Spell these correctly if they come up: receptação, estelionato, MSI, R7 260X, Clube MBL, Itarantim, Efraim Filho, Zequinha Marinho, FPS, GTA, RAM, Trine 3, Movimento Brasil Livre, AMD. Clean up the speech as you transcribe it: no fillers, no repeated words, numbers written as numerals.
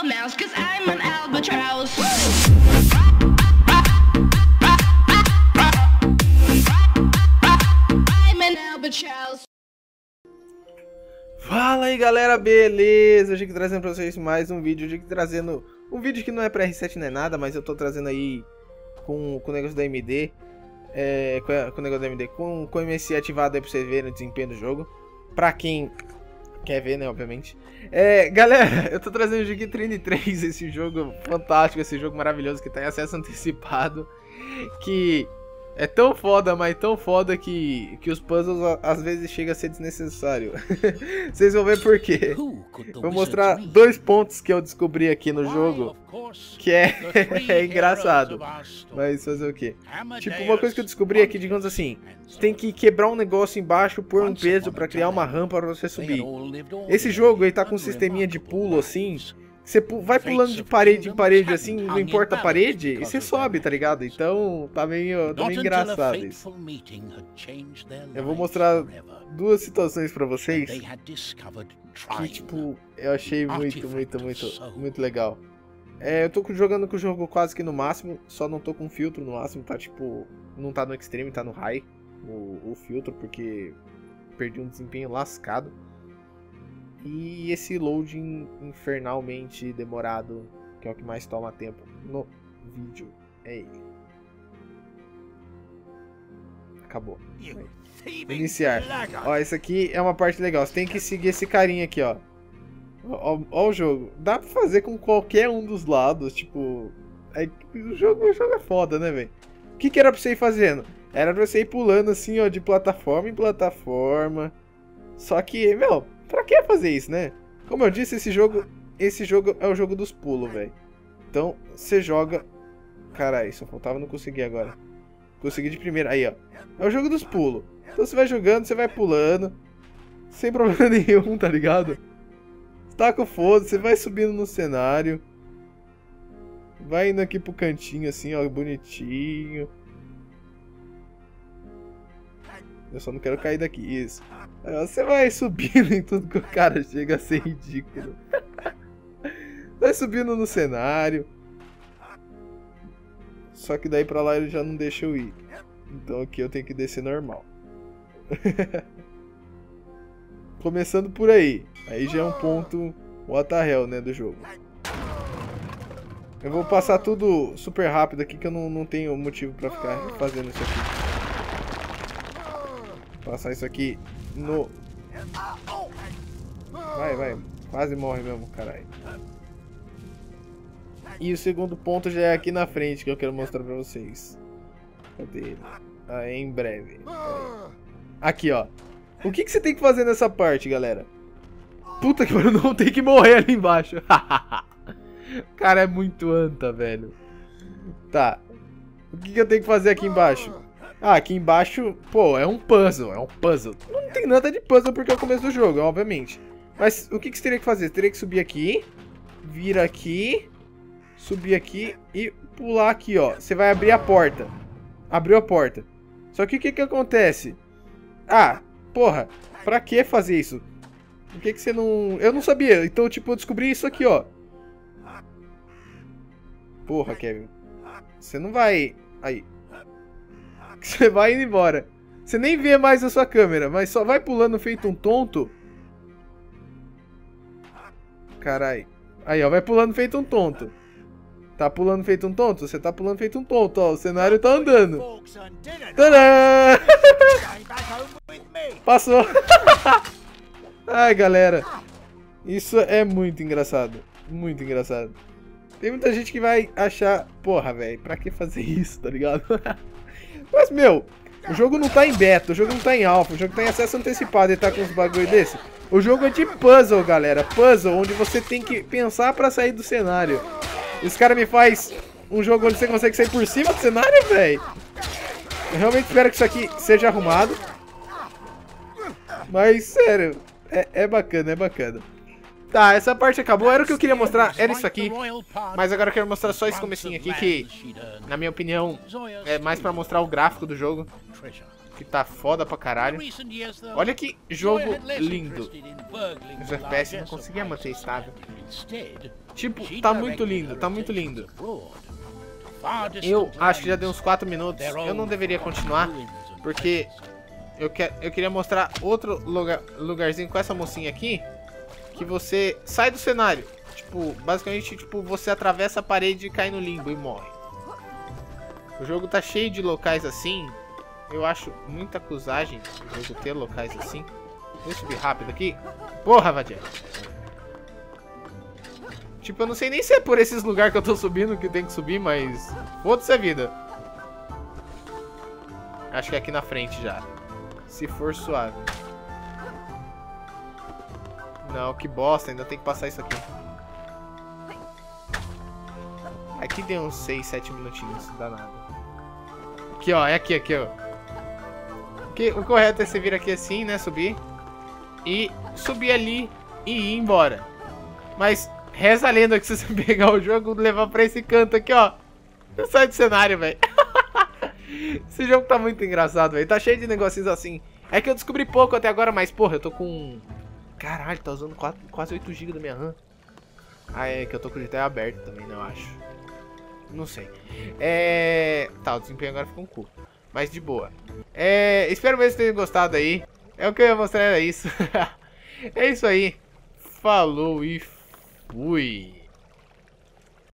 a mouse, 'cause I'm an albatross. I'm an albatross. Fala aí galera, beleza? Hoje aqui trazendo pra vocês mais um vídeo. Hoje aqui trazendo um vídeo que não é pra R7 nem nada, mas eu tô trazendo aí com o negócio da AMD. Com o negócio da AMD, com o MSI ativado aí pra vocês verem o desempenho do jogo. Pra quem quer ver, né, obviamente. Galera, eu tô trazendo hoje aqui Trine 3, esse jogo fantástico, esse jogo maravilhoso que tá em acesso antecipado. Que é tão foda, mas tão foda que os puzzles às vezes chega a ser desnecessário. Vocês vão ver por quê. Vou mostrar dois pontos que eu descobri aqui no jogo, que é engraçado, mas fazer o quê? Tipo, uma coisa que eu descobri é que, digamos assim, você tem que quebrar um negócio embaixo, pôr um peso pra criar uma rampa pra você subir. Esse jogo, ele tá com um sisteminha de pulo assim. Você vai pulando de parede em parede, assim, não importa a parede, e você sobe, tá ligado? Então, tá meio engraçado isso. Eu vou mostrar duas situações pra vocês que, tipo, eu achei muito legal. Eu tô jogando com o jogo quase que no máximo, só não tô com filtro no máximo, tá, tipo, não tá no extreme, tá no high, o filtro, porque perdi um desempenho lascado. E esse loading infernalmente demorado, que é o que mais toma tempo no vídeo, é ele. Acabou. Iniciar. Ó, isso aqui é uma parte legal. Você tem que seguir esse carinha aqui, ó. Ó o jogo. Dá pra fazer com qualquer um dos lados, tipo... O jogo é foda, né, velho? O que que era pra você ir fazendo? Era pra você ir pulando assim, ó, de plataforma em plataforma. Só que, meu... Pra que fazer isso, né? Como eu disse, esse jogo é o jogo dos pulos, velho. Então, você joga... Caralho, só faltava não conseguir agora. Consegui de primeira. Aí, ó. É o jogo dos pulos. Então, você vai jogando, você vai pulando. Sem problema nenhum, tá ligado? Taca o foda, você vai subindo no cenário. Vai indo aqui pro cantinho, assim, ó. Bonitinho. Eu só não quero cair daqui, isso. Você vai subindo em tudo que o cara chega a ser ridículo. Vai subindo no cenário. Só que daí pra lá ele já não deixa eu ir. Então aqui eu tenho que descer normal. Começando por aí. Aí já é um ponto what the hell, né, do jogo. Eu vou passar tudo super rápido aqui, que eu não tenho motivo pra ficar fazendo isso aqui. Passar isso aqui no... Vai. Quase morre mesmo, caralho. E o segundo ponto já é aqui na frente, que eu quero mostrar pra vocês. Cadê ele? Aí, em breve. Aqui, ó. O que você tem que fazer nessa parte, galera? Puta que pariu, não tem que morrer ali embaixo. O cara é muito anta, velho. Tá. O que eu tenho que fazer aqui embaixo? Ah, aqui embaixo, pô, é um puzzle. Não tem nada de puzzle porque é o começo do jogo, obviamente. Mas o que você teria que fazer? Você teria que subir aqui, vir aqui, subir aqui e pular aqui, ó. Você vai abrir a porta. Abriu a porta. Só que o que acontece? Ah, porra, pra que fazer isso? Por que você não... Eu não sabia, então, tipo, eu descobri isso aqui, ó. Porra, Kevin. Você não vai... Aí... Que você vai indo embora. Você nem vê mais a sua câmera, mas só vai pulando feito um tonto. Carai. Aí, ó, vai pulando feito um tonto. Tá pulando feito um tonto? Você tá pulando feito um tonto, ó. O cenário tá andando. Tadã! Passou. Ai, galera. Isso é muito engraçado. Muito engraçado. Tem muita gente que vai achar... Porra, velho, pra que fazer isso, tá ligado? Mas, meu, o jogo não tá em beta, o jogo não tá em alpha, o jogo tá em acesso antecipado e tá com uns bagulho desse. O jogo é de puzzle, galera. Puzzle, onde você tem que pensar pra sair do cenário. Esse cara me faz um jogo onde você consegue sair por cima do cenário, velho. Eu realmente espero que isso aqui seja arrumado. Mas, sério, é bacana, é bacana. Tá, essa parte acabou, era o que eu queria mostrar, era isso aqui, mas agora eu quero mostrar só esse comecinho aqui que, na minha opinião, é mais pra mostrar o gráfico do jogo. que tá foda pra caralho. Olha que jogo lindo. Os FPS não conseguia manter estável. Tipo, tá muito lindo, tá muito lindo. Eu acho que já deu uns 4 minutos. Eu não deveria continuar, porque eu queria mostrar outro lugarzinho com essa mocinha aqui. Que você sai do cenário. Tipo, basicamente, tipo, você atravessa a parede e cai no limbo e morre. O jogo tá cheio de locais assim. Eu acho muita acusagem o jogo ter locais assim. Vou subir rápido aqui. Porra, Vadiel. Tipo, eu não sei nem se é por esses lugares que eu tô subindo que tem que subir, mas... foda-se a vida. Acho que é aqui na frente já. Se for suave. Não, que bosta. Ainda tem que passar isso aqui. Aqui deu uns 6, 7 minutinhos. Não dá nada. Aqui, ó. É aqui, aqui, ó. Aqui, o correto é você vir aqui assim, né? Subir. E subir ali e ir embora. Mas... reza a lenda que se você pegar o jogo e levar pra esse canto aqui, ó, você sai do cenário, velho. Esse jogo tá muito engraçado, velho. Tá cheio de negocinhos assim. É que eu descobri pouco até agora, mas, porra, eu tô com... caralho, tá usando quase 8 GB da minha RAM. Ah, é que eu tô com o GTA aberto também, né, eu acho. Não sei. Tá, o desempenho agora ficou um cu. Mas de boa. Espero mesmo que vocês tenham gostado aí. É o que eu ia mostrar, era isso. É isso aí. Falou e fui.